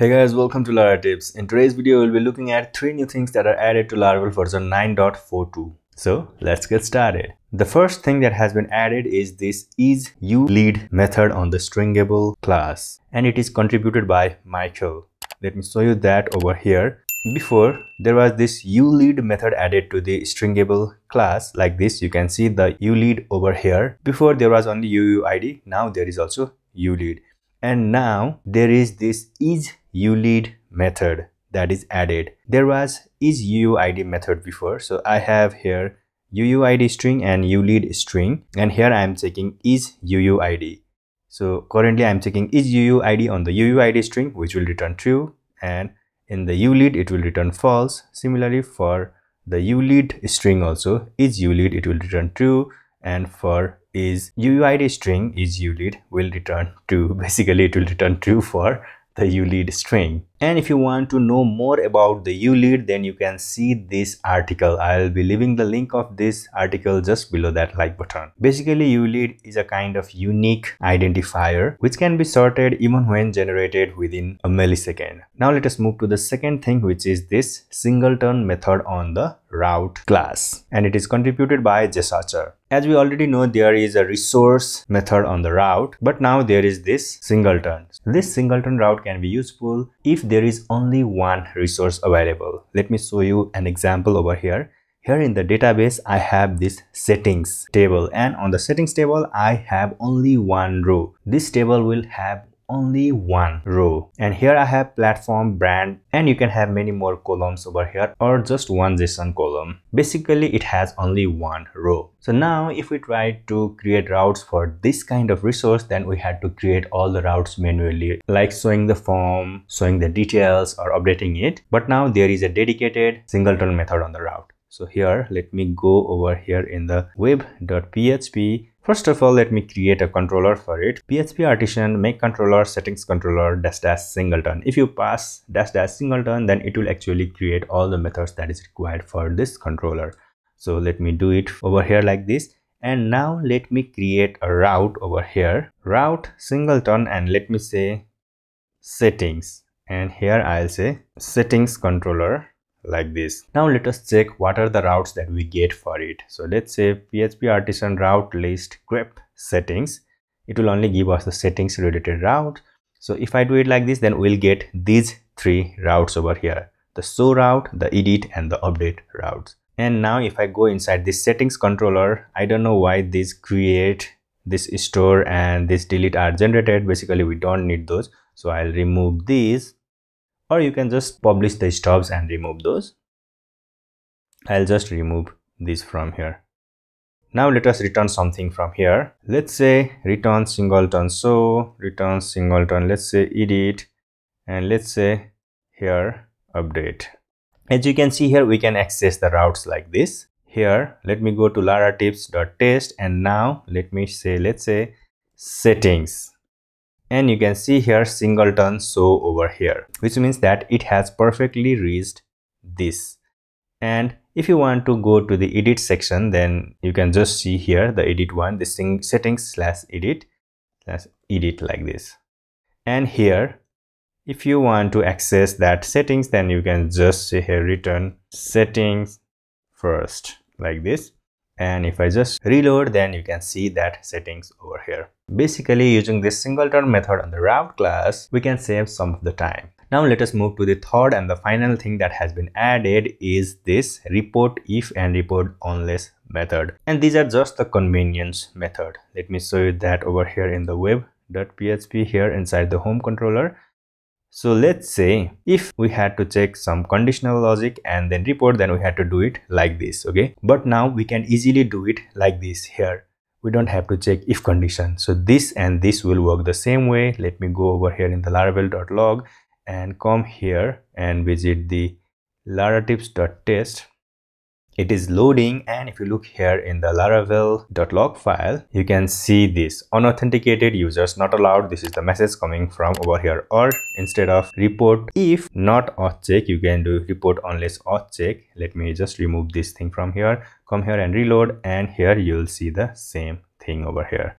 Hey guys, welcome to LaraTips. In today's video, we'll be looking at three new things that are added to Laravel version 9.42. So let's get started. The first thing that has been added is this isUlead method on the Stringable class, and it is contributed by Michael. Let me show you that over here. Before, there was this uLead method added to the Stringable class like this. You can see the uLead over here. Before there was only UUID, now there is also uLead. And now there is this isUlead method that is added. There was isUUID method before, so I have here UUID string and uLead string, and here I am checking isUUID. So currently I am checking isUUID on the UUID string, which will return true, and in the uLead it will return false. Similarly for the uLead string also, isUlead it will return true, and for isUUID string, isUlead will return true. Basically it will return true for the uLead string. And if you want to know more about the uLead, then you can see this article. I'll be leaving the link of this article just below that like button. Basically, uLead is a kind of unique identifier which can be sorted even when generated within a millisecond. Now let us move to the second thing, which is this singleton method on the route class, and it is contributed by Jess Archer. As we already know, there is a resource method on the route, but now there is this singleton. This singleton route can be useful if there is only one resource available. Let me show you an example over here. Here in the database, I have this settings table, and on the settings table, I have only one row. This table will have only one row, and here I have platform, brand, and you can have many more columns over here, or just one JSON column. Basically it has only one row. So now if we try to create routes for this kind of resource, then we had to create all the routes manually, like showing the form, showing the details, or updating it. But now there is a dedicated singleton method on the route. So here let me go over here in the web.php. First of all, let me create a controller for it. PHP artisan make controller settings controller -- singleton. If you pass -- singleton, then it will actually create all the methods that is required for this controller. So let me do it over here like this. And now let me create a route over here, route singleton, and let me say settings, and here I'll say settings controller like this. Now let us check what are the routes that we get for it. So let's say PHP artisan route list grep settings. It will only give us the settings related route. So if I do it like this, then we'll get these three routes over here, the show route, the edit, and the update routes. And now if I go inside this settings controller, I don't know why these create, this store, and this delete are generated. Basically we don't need those, so I'll remove these. Or you can just publish the stubs and remove those. I'll just remove this from here. Now let us return something from here. Let's say return singleton, so return singleton, let's say edit, and let's say here update. As you can see here, we can access the routes like this. Here let me go to laratips.test, and now let me say, let's say settings. And you can see here singleton show over here, which means that it has perfectly reached this. And if you want to go to the edit section, then you can just see here the edit one, the settings /edit like this. And here if you want to access that settings, then you can just say here return settings first like this. And if I just reload, then you can see that settings over here. Basically, using this singleton method on the route class, we can save some of the time. Now let us move to the third and the final thing that has been added is this reportIf and reportUnless method. And these are just the convenience method. Let me show you that over here in the web.php, here inside the home controller. So let's say if we had to check some conditional logic and then report, then we had to do it like this, okay? But now we can easily do it like this here. We don't have to check if condition. So this and this will work the same way. Let me go over here in the laravel.log and come here and visit the laratips.test. It is loading, and if you look here in the laravel.log file, you can see this unauthenticated users not allowed. This is the message coming from over here. Or instead of report if not auth check, you can do report unless auth check. Let me just remove this thing from here, come here and reload, and here you'll see the same thing over here.